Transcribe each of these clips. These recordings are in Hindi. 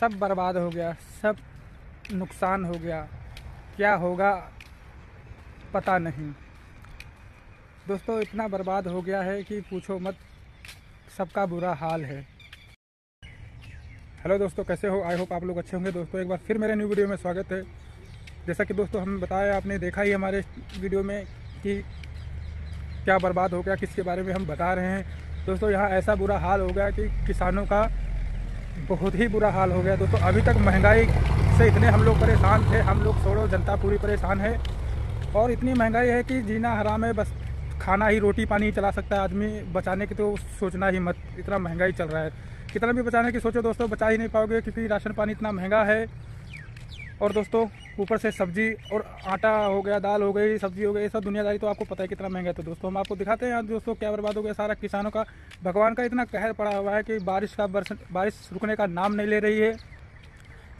सब बर्बाद हो गया, सब नुकसान हो गया, क्या होगा पता नहीं। दोस्तों इतना बर्बाद हो गया है कि पूछो मत, सबका बुरा हाल है। हेलो दोस्तों, कैसे हो? आई होप आप लोग अच्छे होंगे। दोस्तों एक बार फिर मेरे न्यू वीडियो में स्वागत है। जैसा कि दोस्तों हम बताया, आपने देखा ही हमारे वीडियो में कि क्या बर्बाद हो गया, किसके बारे में हम बता रहे हैं। दोस्तों यहाँ ऐसा बुरा हाल हो गया कि किसानों का बहुत ही बुरा हाल हो गया। दोस्तों अभी तक महंगाई से इतने हम लोग परेशान थे, हम लोग छोड़ो जनता पूरी परेशान है। और इतनी महंगाई है कि जीना हराम है, बस खाना ही रोटी पानी ही चला सकता है आदमी, बचाने की तो सोचना ही मत। इतना महंगाई चल रहा है, कितना भी बचाने की सोचो दोस्तों बचा ही नहीं पाओगे, क्योंकि राशन पानी इतना महंगा है। और दोस्तों ऊपर से सब्जी और आटा हो गया, दाल हो गई, सब्जी हो गई, सब दुनियादारी तो आपको पता है कितना महंगा है। तो दोस्तों हम आपको दिखाते हैं दोस्तों क्या बर्बाद हो गया सारा। किसानों का भगवान का इतना कहर पड़ा हुआ है कि बारिश रुकने का नाम नहीं ले रही है,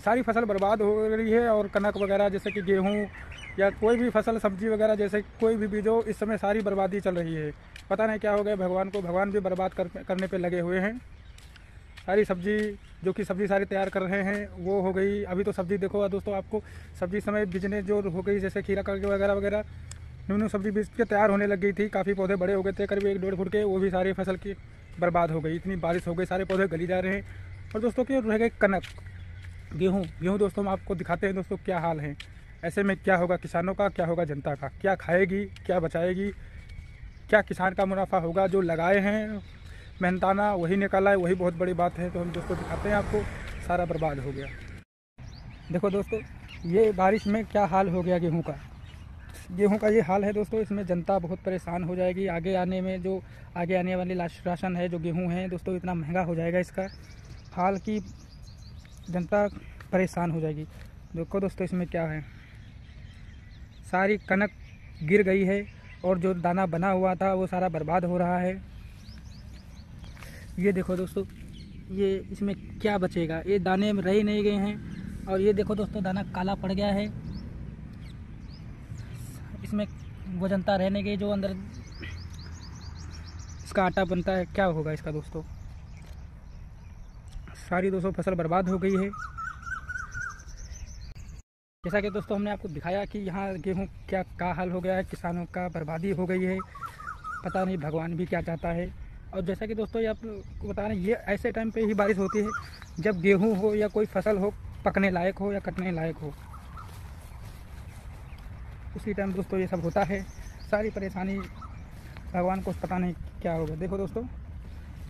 सारी फसल बर्बाद हो रही है। और कनक वगैरह जैसे कि गेहूँ या कोई भी फसल, सब्जी वगैरह जैसे कोई भी बीजो, इस समय सारी बर्बादी चल रही है। पता नहीं क्या हो गया भगवान को, भगवान भी बर्बाद करने पर लगे हुए हैं। सारी सब्जी जो कि सब्जी सारी तैयार कर रहे हैं वो हो गई। अभी तो सब्जी देखो दोस्तों, आपको सब्जी समय बिजनेस जो हो गई जैसे खीरा करके वगैरह वगैरह न्यू सब्जी बीज के तैयार होने लग गई थी। काफ़ी पौधे बड़े हो गए थे करीब 1-1.5 फुट के, वो भी सारी फसल की बर्बाद हो गई। इतनी बारिश हो गई, सारे पौधे गली जा रहे हैं। और दोस्तों के रह गए कनक, गेहूँ दोस्तों हम आपको दिखाते हैं दोस्तों क्या हाल है। ऐसे में क्या होगा किसानों का, क्या होगा जनता का, क्या खाएगी, क्या बचाएगी, क्या किसान का मुनाफा होगा? जो लगाए हैं मेहनताना वही निकाला है, वही बहुत बड़ी बात है। तो हम दोस्तों दिखाते हैं आपको, सारा बर्बाद हो गया। देखो दोस्तों ये बारिश में क्या हाल हो गया गेहूं का, ये हाल है दोस्तों। इसमें जनता बहुत परेशान हो जाएगी। आगे आने में जो आगे आने वाली राशन है जो गेहूं है दोस्तों, इतना महंगा हो जाएगा इसका हाल कि जनता परेशान हो जाएगी। देखो दोस्तों इसमें क्या है, सारी कनक गिर गई है और जो दाना बना हुआ था वो सारा बर्बाद हो रहा है। ये देखो दोस्तों, ये इसमें क्या बचेगा, ये दाने रह ही नहीं गए हैं। और ये देखो दोस्तों दाना काला पड़ गया है, इसमें वो जनता रह नहीं गई जो अंदर इसका आटा बनता है। क्या होगा इसका दोस्तों? सारी दोस्तों फसल बर्बाद हो गई है। जैसा कि दोस्तों हमने आपको दिखाया कि यहाँ गेहूँ क्या हाल हो गया है, किसानों का बर्बादी हो गई है। पता नहीं भगवान भी क्या चाहता है। और जैसा कि दोस्तों ये आप बता रहे हैं, ये ऐसे टाइम पे ही बारिश होती है जब गेहूं हो या कोई फसल हो पकने लायक हो या कटने लायक हो, उसी टाइम दोस्तों ये सब होता है। सारी परेशानी भगवान को पता नहीं क्या होगा। देखो दोस्तों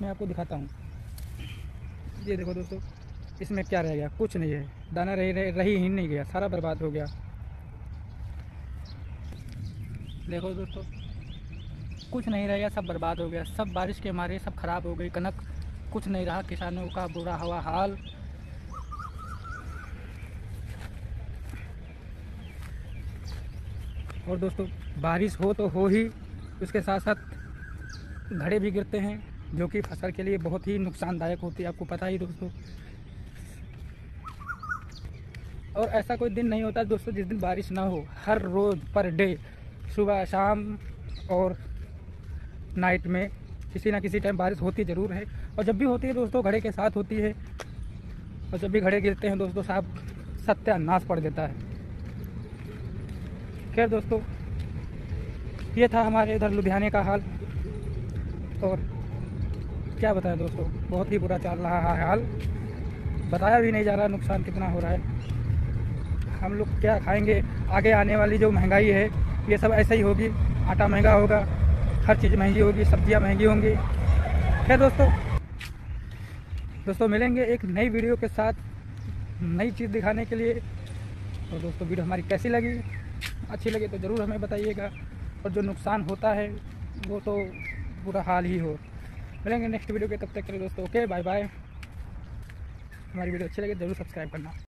मैं आपको दिखाता हूँ, ये देखो दोस्तों इसमें क्या रह गया, कुछ नहीं है, दाना रही ही नहीं गया, सारा बर्बाद हो गया। देखो दोस्तों कुछ नहीं रह गया, सब बर्बाद हो गया, सब बारिश के मारे सब खराब हो गई कनक, कुछ नहीं रहा। किसानों का बुरा हुआ हाल। और दोस्तों बारिश हो तो हो ही, उसके साथ साथ घड़े भी गिरते हैं जो कि फसल के लिए बहुत ही नुकसानदायक होती है, आपको पता ही दोस्तों। और ऐसा कोई दिन नहीं होता दोस्तों जिस दिन बारिश ना हो। हर रोज पर डे, सुबह शाम और नाइट में किसी ना किसी टाइम बारिश होती ज़रूर है। और जब भी होती है दोस्तों घड़े के साथ होती है। और जब भी घड़े गिरते हैं दोस्तों साहब सत्यानाश पड़ देता है। खैर दोस्तों ये था हमारे इधर लुधियाने का हाल, और क्या बताएं दोस्तों बहुत ही बुरा चल रहा है हाल, बताया भी नहीं जा रहा नुकसान कितना हो रहा है। हम लोग क्या खाएँगे? आगे आने वाली जो महंगाई है ये सब ऐसा ही होगी, आटा महंगा होगा, हर चीज़ महंगी होगी, सब्जियां महंगी होंगी। खैर दोस्तों मिलेंगे एक नई वीडियो के साथ, नई चीज़ दिखाने के लिए। और दोस्तों वीडियो हमारी कैसी लगी, अच्छी लगी तो ज़रूर हमें बताइएगा। और जो नुकसान होता है वो तो बुरा हाल ही हो। मिलेंगे नेक्स्ट वीडियो के, तब तक के लिए दोस्तों ओके, बाय बाय। हमारी वीडियो अच्छी लगी ज़रूर सब्सक्राइब करना।